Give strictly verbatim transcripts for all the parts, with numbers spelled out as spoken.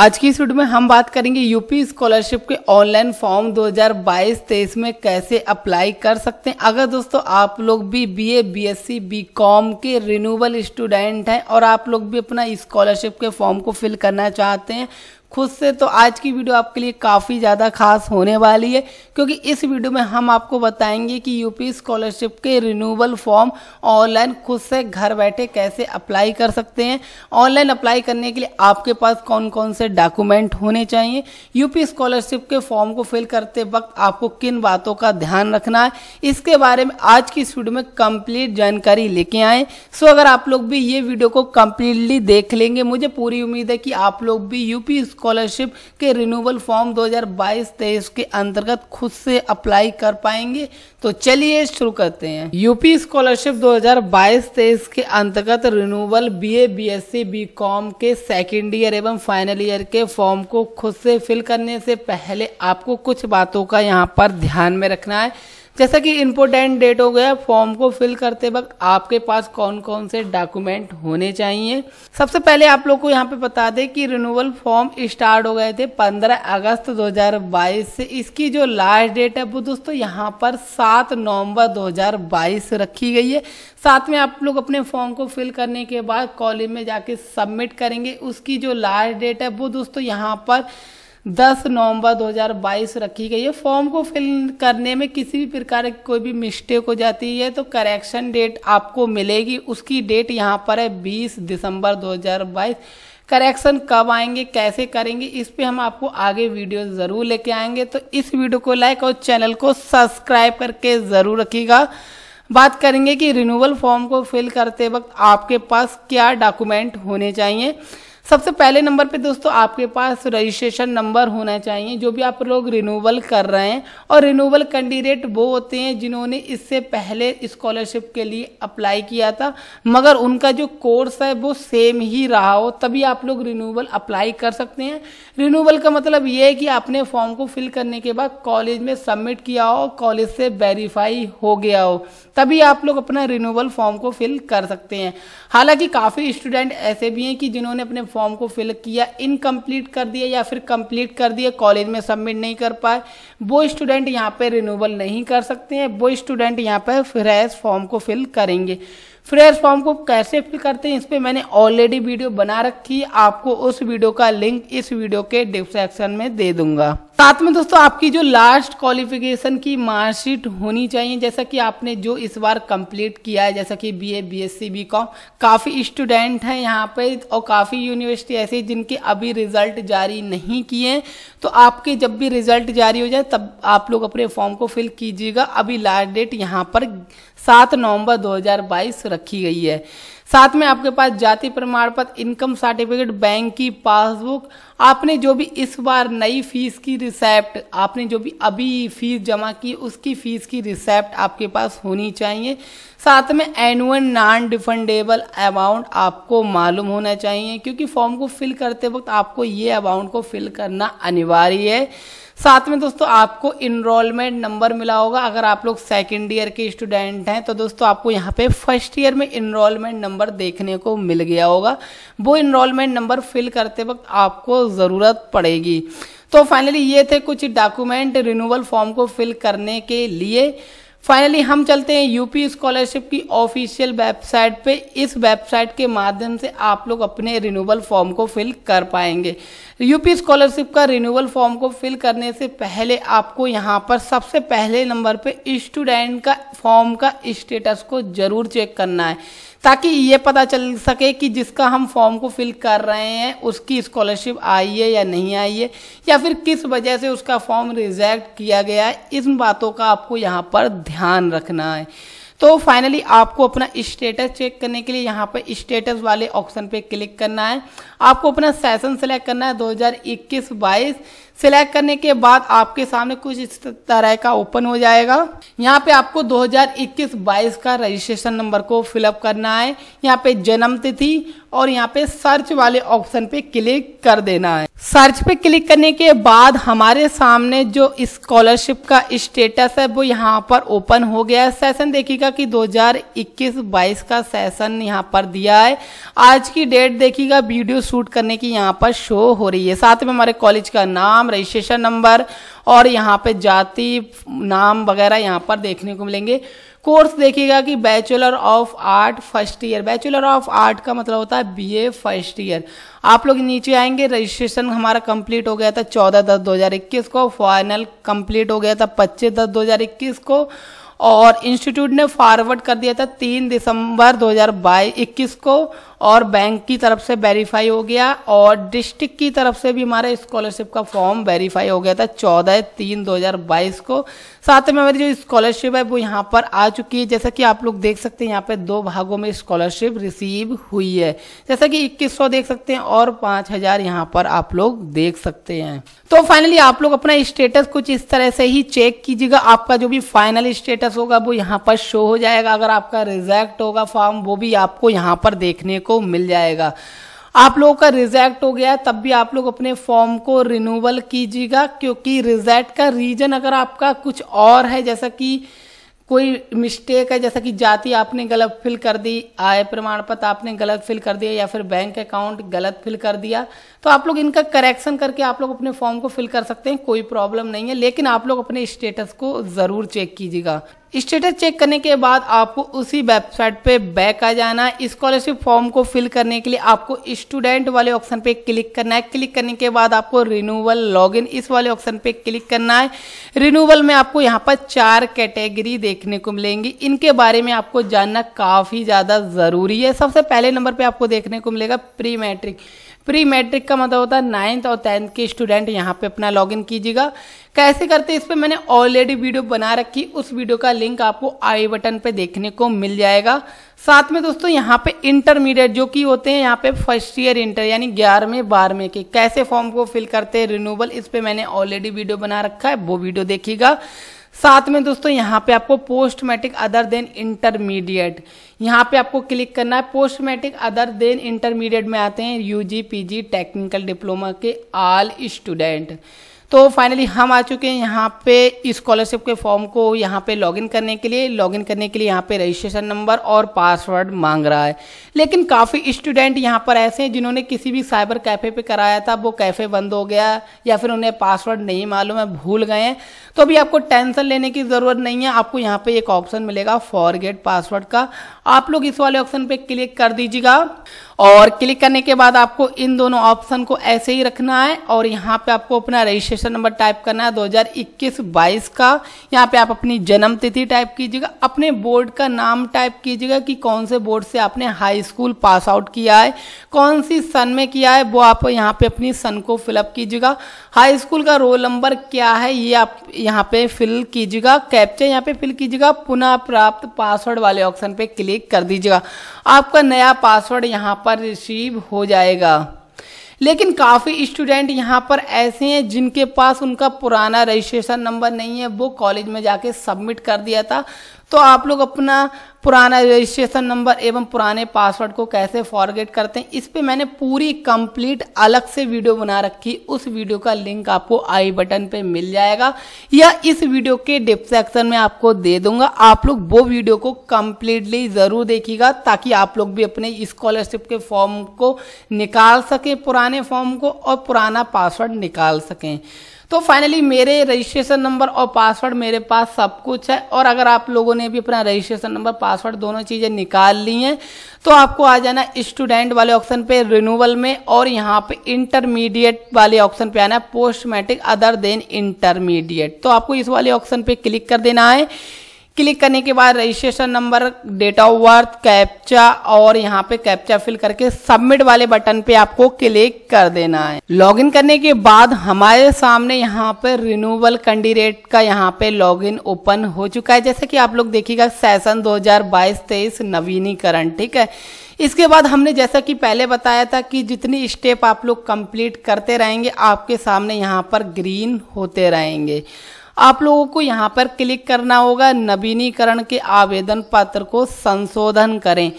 आज की इस वीडियो में हम बात करेंगे यूपी स्कॉलरशिप के ऑनलाइन फॉर्म दो हज़ार बाईस तेईस में कैसे अप्लाई कर सकते हैं। अगर दोस्तों आप लोग भी बीए, बीएससी, बीकॉम के रिन्यूएबल स्टूडेंट हैं और आप लोग भी अपना स्कॉलरशिप के फॉर्म को फिल करना चाहते हैं खुद से, तो आज की वीडियो आपके लिए काफ़ी ज़्यादा खास होने वाली है, क्योंकि इस वीडियो में हम आपको बताएंगे कि यूपी स्कॉलरशिप के रिन्यूअल फॉर्म ऑनलाइन खुद से घर बैठे कैसे अप्लाई कर सकते हैं। ऑनलाइन अप्लाई करने के लिए आपके पास कौन कौन से डॉक्यूमेंट होने चाहिए, यूपी स्कॉलरशिप के फॉर्म को फिल करते वक्त आपको किन बातों का ध्यान रखना है, इसके बारे में आज की इस वीडियो में कंप्लीट जानकारी लेके आएँ। सो अगर आप लोग भी ये वीडियो को कम्प्लीटली देख लेंगे, मुझे पूरी उम्मीद है कि आप लोग भी यूपी स्कॉलरशिप के रिन्यूअल फॉर्म दो हज़ार बाईस तेईस के अंतर्गत खुद से अप्लाई कर पाएंगे। तो चलिए शुरू करते हैं। यूपी स्कॉलरशिप दो हज़ार बाईस तेईस के अंतर्गत रिन्यूअल बीए, बीएससी, बीकॉम के सेकंड ईयर एवं फाइनल ईयर के फॉर्म को खुद से फिल करने से पहले आपको कुछ बातों का यहां पर ध्यान में रखना है, जैसा कि इम्पोर्टेंट डेट हो गया। फॉर्म को फिल करते वक्त आपके पास कौन कौन से डॉक्यूमेंट होने चाहिए। सबसे पहले आप लोग को यहाँ पे बता दें कि रिन्यूअल फॉर्म स्टार्ट हो गए थे पंद्रह अगस्त दो हज़ार बाईस से। इसकी जो लास्ट डेट है वो दोस्तों यहाँ पर सात नवंबर दो हज़ार बाईस रखी गई है। साथ में आप लोग अपने फॉर्म को फिल करने के बाद कॉलेज में जाके सबमिट करेंगे। उसकी जो लास्ट डेट है वो दोस्तों यहाँ पर दस नवंबर दो हज़ार बाईस रखी गई है। फॉर्म को फिल करने में किसी भी प्रकार की कोई भी मिस्टेक हो जाती है तो करेक्शन डेट आपको मिलेगी। उसकी डेट यहाँ पर है बीस दिसंबर दो हज़ार बाईस। करेक्शन कब आएंगे, कैसे करेंगे, इस पे हम आपको आगे वीडियो ज़रूर लेके आएंगे। तो इस वीडियो को लाइक और चैनल को सब्सक्राइब करके ज़रूर रखिएगा। बात करेंगे कि रिन्यूअल फॉर्म को फिल करते वक्त आपके पास क्या डॉक्यूमेंट होने चाहिए। सबसे पहले नंबर पे दोस्तों आपके पास रजिस्ट्रेशन नंबर होना चाहिए, जो भी आप लोग रिन्यूअल कर रहे हैं। और रिन्यूअल कैंडिडेट वो होते हैं जिन्होंने इससे पहले स्कॉलरशिप के लिए अप्लाई किया था मगर उनका जो कोर्स है वो सेम ही रहा हो, तभी आप लोग रिन्यूअल अप्लाई कर सकते हैं। रिन्यूअल का मतलब ये है कि आपने फॉर्म को फिल करने के बाद कॉलेज में सबमिट किया हो, कॉलेज से वेरीफाई हो गया हो, तभी आप लोग अपना रिन्यूअल फॉर्म को फिल कर सकते हैं। हालांकि काफ़ी स्टूडेंट ऐसे भी हैं कि जिन्होंने अपने फॉर्म को फिल किया, इनकम्प्लीट कर दिया या फिर कंप्लीट कर दिया, कॉलेज में सबमिट नहीं कर पाए, वो स्टूडेंट यहाँ पे रिन्यूअल नहीं कर सकते हैं। वो स्टूडेंट यहाँ पे फ्रेश फॉर्म को फिल करेंगे। फ्रेश फॉर्म को कैसे फिल करते हैं इस पर मैंने ऑलरेडी वीडियो बना रखी है, आपको उस वीडियो का लिंक इस वीडियो के डिस्क्रिप्शन में दे दूंगा। साथ में दोस्तों आपकी जो लास्ट क्वालिफिकेशन की मार्कशीट होनी चाहिए, जैसा कि आपने जो इस बार कंप्लीट किया है, जैसा कि बीए, बीएससी, बीकॉम। काफ़ी स्टूडेंट हैं यहाँ पे और काफ़ी यूनिवर्सिटी ऐसी जिनके अभी रिजल्ट जारी नहीं किए, तो आपके जब भी रिजल्ट जारी हो जाए तब आप लोग अपने फॉर्म को फिल कीजिएगा। अभी लास्ट डेट यहाँ पर सात नवंबर दो हज़ार बाईस रखी गई है। साथ में आपके पास जाति प्रमाण पत्र, इनकम सर्टिफिकेट, बैंक की पासबुक, आपने जो भी इस बार नई फीस की रिसेप्ट, आपने जो भी अभी फीस जमा की उसकी फीस की रिसेप्ट आपके पास होनी चाहिए। साथ में एनुअल नॉन डिफंडेबल अमाउंट आपको मालूम होना चाहिए, क्योंकि फॉर्म को फिल करते वक्त आपको ये अमाउंट को फिल करना अनिवार्य है। साथ में दोस्तों आपको इनरोलमेंट नंबर मिला होगा। अगर आप लोग सेकंड ईयर के स्टूडेंट हैं तो दोस्तों आपको यहाँ पे फर्स्ट ईयर में इनरोलमेंट नंबर देखने को मिल गया होगा। वो इनरोलमेंट नंबर फिल करते वक्त आपको ज़रूरत पड़ेगी। तो फाइनली ये थे कुछ डॉक्यूमेंट रिन्यूअल फॉर्म को फिल करने के लिए। फाइनली हम चलते हैं यूपी स्कॉलरशिप की ऑफिशियल वेबसाइट पे। इस वेबसाइट के माध्यम से आप लोग अपने रिन्यूअल फॉर्म को फिल कर पाएंगे। यूपी स्कॉलरशिप का रिन्यूअल फॉर्म को फिल करने से पहले आपको यहाँ पर सबसे पहले नंबर पे स्टूडेंट का फॉर्म का स्टेटस को ज़रूर चेक करना है, ताकि ये पता चल सके कि जिसका हम फॉर्म को फिल कर रहे हैं उसकी स्कॉलरशिप आई है या नहीं आई है, या फिर किस वजह से उसका फॉर्म रिजेक्ट किया गया है। इन बातों का आपको यहाँ पर ध्यान रखना है। तो फाइनली आपको अपना स्टेटस चेक करने के लिए यहाँ पर स्टेटस वाले ऑप्शन पे क्लिक करना है। आपको अपना सेशन सेलेक्ट करना है दो हज़ार इक्कीस बाईस। सेलेक्ट करने के बाद आपके सामने कुछ इस तरह का ओपन हो जाएगा। यहाँ पे आपको दो हज़ार इक्कीस बाईस का रजिस्ट्रेशन नंबर को फिलअप करना है। यहाँ पे जन्म तिथि और यहाँ पे सर्च वाले ऑप्शन पे क्लिक कर देना है। सर्च पे क्लिक करने के बाद हमारे सामने जो स्कॉलरशिप का स्टेटस है वो यहाँ पर ओपन हो गया है। सेशन देखिएगा कि दो हज़ार इक्कीस बाईस का सेशन यहाँ पर दिया है। आज की डेट देखिएगा वीडियो शूट करने की यहाँ पर शो हो रही है। साथ में हमारे कॉलेज का नाम, रजिस्ट्रेशन नंबर और यहाँ पे जाति, नाम वगैरह यहाँ पर देखने को मिलेंगे। कोर्स देखिएगा कि bachelor of art first year, bachelor of art का मतलब होता है बीए फर्स्ट ईयर। आप लोग नीचे आएंगे। रजिस्ट्रेशन हमारा कंप्लीट हो गया था चौदह दस दो हज़ार इक्कीस को, फाइनल कंप्लीट हो गया था पच्चीस दस दो हज़ार इक्कीस को और इंस्टीट्यूट ने फॉरवर्ड कर दिया था तीन दिसंबर दो हज़ार इक्कीस को और बैंक की तरफ से वेरीफाई हो गया और डिस्ट्रिक्ट की तरफ से भी हमारा स्कॉलरशिप का फॉर्म वेरीफाई हो गया था चौदह तीन दो हज़ार बाईस को। साथ में हमारी जो स्कॉलरशिप है वो यहाँ पर आ चुकी है। जैसा कि आप लोग देख सकते हैं यहाँ पे दो भागों में स्कॉलरशिप रिसीव हुई है, जैसा कि इक्कीस सौ देख सकते हैं और पाँच हज़ार यहाँ पर आप लोग देख सकते हैं। तो फाइनली आप लोग अपना स्टेटस कुछ इस तरह से ही चेक कीजिएगा। आपका जो भी फाइनल स्टेटस होगा वो यहाँ पर शो हो जाएगा। अगर आपका रिजेक्ट होगा फॉर्म वो भी आपको यहाँ पर देखने को मिल जाएगा। आप लोगों का रिजेक्ट हो गया तब भी आप लोग अपने फॉर्म को रिन्यूअल कीजिएगा, क्योंकि रिजेक्ट का रीजन अगर आपका कुछ और है, जैसा कि कोई मिस्टेक है, जैसा कि जाति आपने गलत फिल कर दी, आय प्रमाण पत्र आपने गलत फिल कर दिया या फिर बैंक अकाउंट गलत फिल कर दिया, तो आप लोग इनका करेक्शन करके आप लोग अपने फॉर्म को फिल कर सकते हैं, कोई प्रॉब्लम नहीं है। लेकिन आप लोग अपने स्टेटस को ज़रूर चेक कीजिएगा। स्टेटस चेक करने के बाद आपको उसी वेबसाइट पे बैक आ जाना है। स्कॉलरशिप फॉर्म को फिल करने के लिए आपको स्टूडेंट वाले ऑप्शन पे क्लिक करना है। क्लिक करने के बाद आपको रिन्यूअल लॉगिन इस वाले ऑप्शन पे क्लिक करना है। रिन्यूअल में आपको यहाँ पर चार कैटेगरी देखने को मिलेंगी। इनके बारे में आपको जानना काफ़ी ज़्यादा ज़रूरी है। सबसे पहले नंबर पर आपको देखने को मिलेगा प्री मैट्रिक। प्री मैट्रिक का मतलब होता है नाइन्थ और टेंथ के स्टूडेंट। यहाँ पे अपना लॉगिन कीजिएगा। कैसे करते हैं इस पर मैंने ऑलरेडी वीडियो बना रखी, उस वीडियो का लिंक आपको आई बटन पे देखने को मिल जाएगा। साथ में दोस्तों यहाँ पे इंटरमीडिएट जो कि होते हैं यहाँ पे फर्स्ट ईयर इंटर यानी ग्यारहवें बारहवें के कैसे फॉर्म को फिल करते हैं रिन्यूअल, इस पर मैंने ऑलरेडी वीडियो बना रखा है, वो वीडियो देखिएगा। साथ में दोस्तों यहाँ पे आपको post matric other than intermediate, यहाँ पे आपको क्लिक करना है। Post matric other than intermediate में आते हैं यूजी, पीजी, टेक्निकल डिप्लोमा के ऑल स्टूडेंट। तो फाइनली हम आ चुके हैं यहाँ पे स्कॉलरशिप के फॉर्म को यहाँ पे लॉगिन करने के लिए। लॉगिन करने के लिए यहाँ पे रजिस्ट्रेशन नंबर और पासवर्ड मांग रहा है। लेकिन काफ़ी स्टूडेंट यहाँ पर ऐसे हैं जिन्होंने किसी भी साइबर कैफ़े पे कराया था, वो कैफ़े बंद हो गया या फिर उन्हें पासवर्ड नहीं मालूम है, भूल गए हैं। तो अभी आपको टेंशन लेने की ज़रूरत नहीं है। आपको यहाँ पर एक ऑप्शन मिलेगा फॉरगेट पासवर्ड का, आप लोग इस वाले ऑप्शन पर क्लिक कर दीजिएगा। और क्लिक करने के बाद आपको इन दोनों ऑप्शन को ऐसे ही रखना है और यहाँ पे आपको अपना रजिस्ट्रेशन नंबर टाइप करना है दो हज़ार इक्कीस बाईस का। यहाँ पे आप अपनी जन्म तिथि टाइप कीजिएगा, अपने बोर्ड का नाम टाइप कीजिएगा कि कौन से बोर्ड से आपने हाई स्कूल पास आउट किया है, कौन सी सन में किया है, वो आप यहाँ पे अपनी सन को फिलअप कीजिएगा। हाई स्कूल का रोल नंबर क्या है ये आप यहाँ पे फिल कीजिएगा। कैप्चा यहाँ पे फिल कीजिएगा। पुनः प्राप्त पासवर्ड वाले ऑप्शन पे क्लिक कर दीजिएगा। आपका नया पासवर्ड यहाँ पर रिसीव हो जाएगा। लेकिन काफ़ी स्टूडेंट यहाँ पर ऐसे हैं जिनके पास उनका पुराना रजिस्ट्रेशन नंबर नहीं है, वो कॉलेज में जाके सबमिट कर दिया था। तो आप लोग अपना पुराना रजिस्ट्रेशन नंबर एवं पुराने पासवर्ड को कैसे फॉरगेट करते हैं इस पे मैंने पूरी कंप्लीट अलग से वीडियो बना रखी, उस वीडियो का लिंक आपको आई बटन पे मिल जाएगा या इस वीडियो के डिस्क्रिप्शन में आपको दे दूंगा। आप लोग वो वीडियो को कंप्लीटली ज़रूर देखिएगा ताकि आप लोग भी अपने स्कॉलरशिप के फॉर्म को निकाल सकें, पुराने फॉर्म को, और पुराना पासवर्ड निकाल सकें। तो फाइनली मेरे रजिस्ट्रेशन नंबर और पासवर्ड मेरे पास सब कुछ है। और अगर आप लोगों ने भी अपना रजिस्ट्रेशन नंबर, पासवर्ड दोनों चीज़ें निकाल ली हैं तो आपको आ जाना स्टूडेंट वाले ऑप्शन पे रिन्यूअल में और यहाँ पे इंटरमीडिएट वाले ऑप्शन पे आना है, post matric other than intermediate. तो आपको इस वाले ऑप्शन पे क्लिक कर देना है। क्लिक करने के बाद registration number, date of birth, captcha और यहाँ पे कैप्चा फिल करके सबमिट वाले बटन पे आपको क्लिक कर देना है। लॉगिन करने के बाद हमारे सामने यहाँ पे रिन्यूअल कैंडिडेट का यहाँ पे लॉगिन ओपन हो चुका है। जैसे कि आप लोग देखिएगा सेशन दो हज़ार बाईस तेईस नवीनीकरण, ठीक है। इसके बाद हमने जैसा कि पहले बताया था कि जितनी स्टेप आप लोग कंप्लीट करते रहेंगे आपके सामने यहाँ पर ग्रीन होते रहेंगे। आप लोगों को यहाँ पर क्लिक करना होगा नवीनीकरण के आवेदन पत्र को संशोधन करें,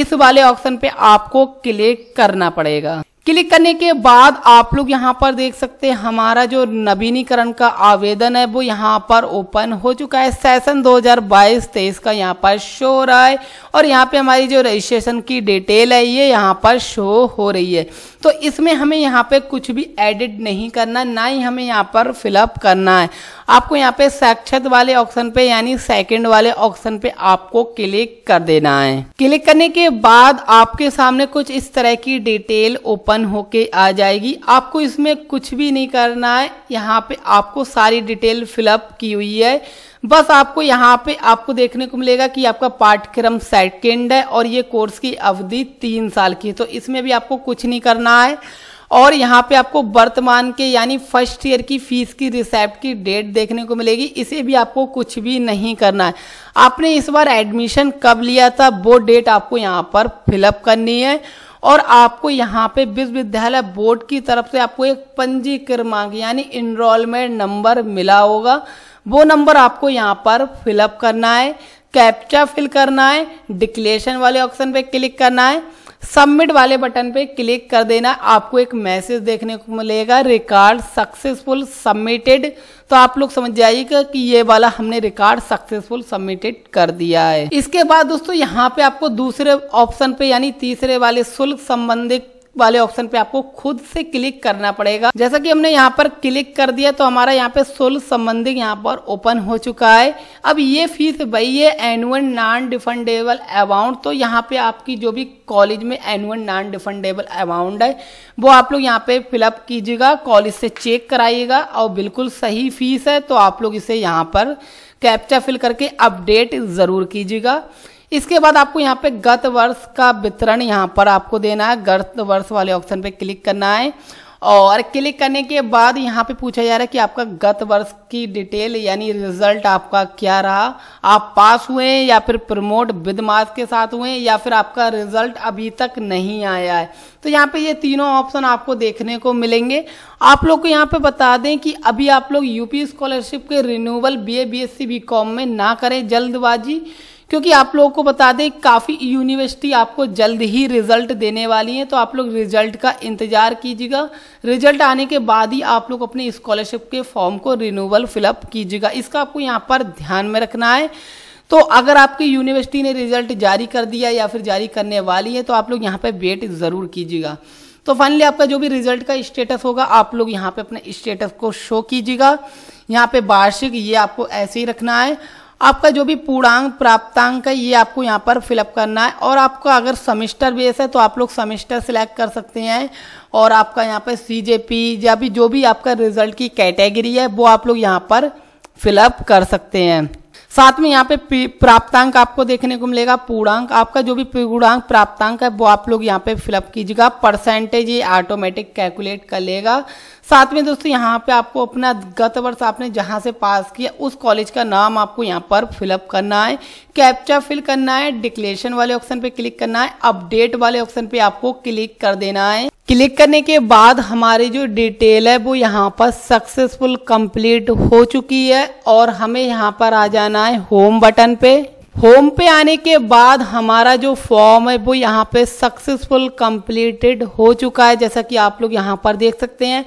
इस वाले ऑप्शन पे आपको क्लिक करना पड़ेगा। क्लिक करने के बाद आप लोग यहाँ पर देख सकते हैं हमारा जो नवीनीकरण का आवेदन है वो यहाँ पर ओपन हो चुका है। सेशन दो हज़ार बाईस तेईस का यहाँ पर शो हो रहा है और यहाँ पे हमारी जो रजिस्ट्रेशन की डिटेल है ये यहाँ पर शो हो रही है। तो इसमें हमें यहाँ पे कुछ भी एडिट नहीं करना, ना ही हमें यहाँ पर फिलअप करना है। आपको यहाँ पे साक्षत वाले ऑप्शन पे यानी सेकेंड वाले ऑप्शन पे आपको क्लिक कर देना है। क्लिक करने के बाद आपके सामने कुछ इस तरह की डिटेल ओपन होके आ जाएगी। आपको इसमें कुछ भी नहीं करना है, यहाँ पे आपको सारी डिटेल फिलअप की हुई है। बस आपको यहाँ पे आपको देखने को मिलेगा कि आपका पाठ्यक्रम सेकेंड है और ये कोर्स की अवधि तीन साल की है। तो इसमें भी आपको कुछ नहीं करना है और यहाँ पे आपको वर्तमान के यानी फर्स्ट ईयर की फीस की रिसिप्ट की डेट देखने को मिलेगी, इसे भी आपको कुछ भी नहीं करना है। आपने इस बार एडमिशन कब लिया था वो डेट आपको यहाँ पर फिलअप करनी है और आपको यहाँ पे विश्वविद्यालय बोर्ड की तरफ से आपको एक पंजीक्रमांक यानी इनरोलमेंट नंबर मिला होगा, वो नंबर आपको यहाँ पर फिलअप करना है, कैप्चा फिल करना है, डिक्लेरेशन वाले ऑप्शन पे क्लिक करना है, सबमिट वाले बटन पे क्लिक कर देना। आपको एक मैसेज देखने को मिलेगा रिकॉर्ड सक्सेसफुल सबमिटेड, तो आप लोग समझ जाइएगा कि ये वाला हमने रिकॉर्ड सक्सेसफुल सबमिटेड कर दिया है। इसके बाद दोस्तों यहाँ पे आपको दूसरे ऑप्शन पे यानी तीसरे वाले शुल्क संबंधित वाले ऑप्शन पे आपको खुद से क्लिक करना पड़ेगा। जैसा कि हमने यहाँ पर क्लिक कर दिया तो हमारा यहाँ पे शुल्क संबंधित यहाँ पर ओपन हो चुका है। अब ये फीस वही है एनुअल नॉन डिफंडेबल अमाउंट, तो यहाँ पे आपकी जो भी कॉलेज में एनुअल नॉन डिफंडेबल अमाउंट है वो आप लोग यहाँ पे फिलअप कीजिएगा, कॉलेज से चेक कराइएगा और बिल्कुल सही फीस है तो आप लोग इसे यहाँ पर कैप्चा फिल करके अपडेट जरूर कीजिएगा। इसके बाद आपको यहाँ पे गत वर्ष का वितरण यहाँ पर आपको देना है, गत वर्ष वाले ऑप्शन पे क्लिक करना है और क्लिक करने के बाद यहाँ पे पूछा जा रहा है कि आपका गत वर्ष की डिटेल यानी रिजल्ट आपका क्या रहा, आप पास हुए हैं या फिर प्रमोट विद मार्क्स के साथ हुए हैं या फिर आपका रिजल्ट अभी तक नहीं आया है। तो यहाँ पे ये तीनों ऑप्शन आपको देखने को मिलेंगे। आप लोग को यहाँ पे बता दें कि अभी आप लोग यूपी स्कॉलरशिप के रिन्यूअल बीए बीएससी बीकॉम में ना करें जल्दबाजी, क्योंकि आप लोगों को बता दें काफ़ी यूनिवर्सिटी आपको जल्द ही रिजल्ट देने वाली है। तो आप लोग रिजल्ट का इंतजार कीजिएगा, रिजल्ट आने के बाद ही आप लोग अपने स्कॉलरशिप के फॉर्म को रिन्यूअल फिलअप कीजिएगा, इसका आपको यहाँ पर ध्यान में रखना है। तो अगर आपकी यूनिवर्सिटी ने रिजल्ट जारी कर दिया या फिर जारी करने वाली है तो आप लोग यहाँ पर वेट ज़रूर कीजिएगा। तो फाइनली आपका जो भी रिजल्ट का स्टेटस होगा आप लोग यहाँ पर अपने स्टेटस को शो कीजिएगा। यहाँ पर वार्षिक ये आपको ऐसे ही रखना है, आपका जो भी पूर्णांक प्राप्तांक है ये आपको यहाँ पर फिलअप करना है और आपका अगर सेमेस्टर बेस है तो आप लोग सेमेस्टर सिलेक्ट कर सकते हैं और आपका यहाँ पर सी जे पी या भी जो भी आपका रिजल्ट की कैटेगरी है वो आप लोग यहाँ पर फिलअप कर सकते हैं। साथ में यहाँ पे प्राप्तांक आपको देखने को मिलेगा, पूर्णांक आपका जो भी पूर्णांक प्राप्तांक है वो आप लोग यहाँ पे फिलअप कीजिएगा, परसेंटेज ये ऑटोमेटिक कैलकुलेट कर लेगा। साथ में दोस्तों यहाँ पे आपको अपना गत वर्ष आपने जहाँ से पास किया उस कॉलेज का नाम आपको यहाँ पर फिलअप करना है, कैप्चा फिल करना है, डिक्लेरेशन वाले ऑप्शन पे क्लिक करना है, अपडेट वाले ऑप्शन पे आपको क्लिक कर देना है। क्लिक करने के बाद हमारी जो डिटेल है वो यहाँ पर सक्सेसफुल कंप्लीट हो चुकी है और हमें यहाँ पर आ जाना है होम बटन पे। होम पे आने के बाद हमारा जो फॉर्म है वो यहाँ पे सक्सेसफुल कंप्लीटेड हो चुका है। जैसा कि आप लोग यहाँ पर देख सकते हैं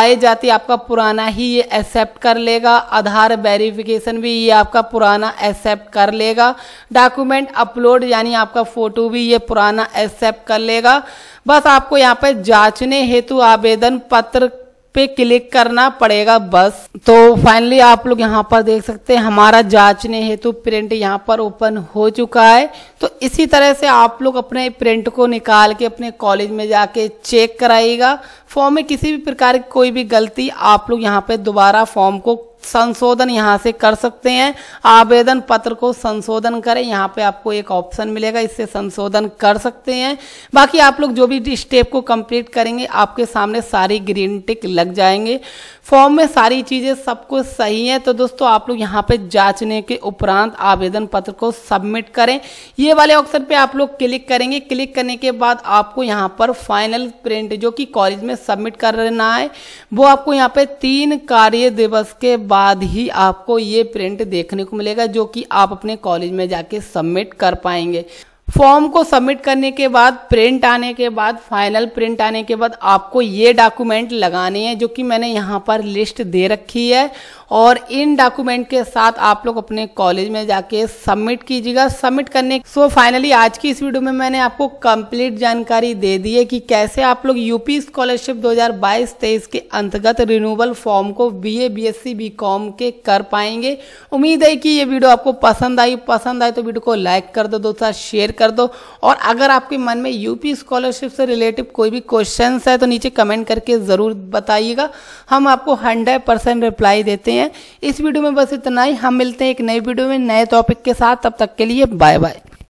आए जाते आपका पुराना ही ये एक्सेप्ट कर लेगा, आधार वेरिफिकेशन भी ये आपका पुराना एक्सेप्ट कर लेगा, डॉक्यूमेंट अपलोड यानी आपका फोटो भी ये पुराना एक्सेप्ट कर लेगा। बस आपको यहाँ पर जांचने हेतु आवेदन पत्र पे क्लिक करना पड़ेगा बस। तो फाइनली आप लोग यहाँ पर देख सकते हैं हमारा जांचने हेतु प्रिंट यहाँ पर ओपन हो चुका है। तो इसी तरह से आप लोग अपने प्रिंट को निकाल के अपने कॉलेज में जाके चेक कराइएगा। फॉर्म में किसी भी प्रकार की कोई भी गलती आप लोग यहाँ पे दोबारा फॉर्म को संशोधन यहाँ से कर सकते हैं। आवेदन पत्र को संशोधन करें, यहाँ पे आपको एक ऑप्शन मिलेगा, इससे संशोधन कर सकते हैं। बाकी आप लोग जो भी स्टेप को कंप्लीट करेंगे आपके सामने सारी ग्रीन टिक लग जाएंगे। फॉर्म में सारी चीज़ें सब कुछ सही है तो दोस्तों आप लोग यहाँ पे जांचने के उपरांत आवेदन पत्र को सबमिट करें, ये वाले ऑप्शन पे आप लोग क्लिक करेंगे। क्लिक करने के बाद आपको यहाँ पर फाइनल प्रिंट जो कि कॉलेज में सबमिट करना है वो आपको यहाँ पे तीन कार्य दिवस के बाद ही आपको ये प्रिंट देखने को मिलेगा जो कि आप अपने कॉलेज में जाके सबमिट कर पाएंगे। फॉर्म को सबमिट करने के बाद प्रिंट आने के बाद फाइनल प्रिंट आने के बाद आपको ये डॉक्यूमेंट लगाने हैं जो कि मैंने यहाँ पर लिस्ट दे रखी है, और इन डॉक्यूमेंट के साथ आप लोग अपने कॉलेज में जाके सबमिट कीजिएगा। सबमिट करने सो फाइनली आज की इस वीडियो में मैंने आपको कंप्लीट जानकारी दे दी है कि कैसे आप लोग यूपी स्कॉलरशिप दो हज़ार बाईस तेईस के अंतर्गत रिन्यूअल फॉर्म को बीए, बीएससी, बीकॉम के कर पाएंगे। उम्मीद है कि ये वीडियो आपको पसंद आई पसंद आए तो वीडियो को लाइक कर दो दोस्तों, शेयर कर दो, और अगर आपके मन में यूपी स्कॉलरशिप से रिलेटेड कोई भी क्वेश्चंस है तो नीचे कमेंट करके ज़रूर बताइएगा, हम आपको हंड्रेड परसेंट रिप्लाई देते हैं। इस वीडियो में बस इतना ही, हम मिलते हैं एक नई वीडियो में नए टॉपिक के साथ, तब तक के लिए बाय बाय।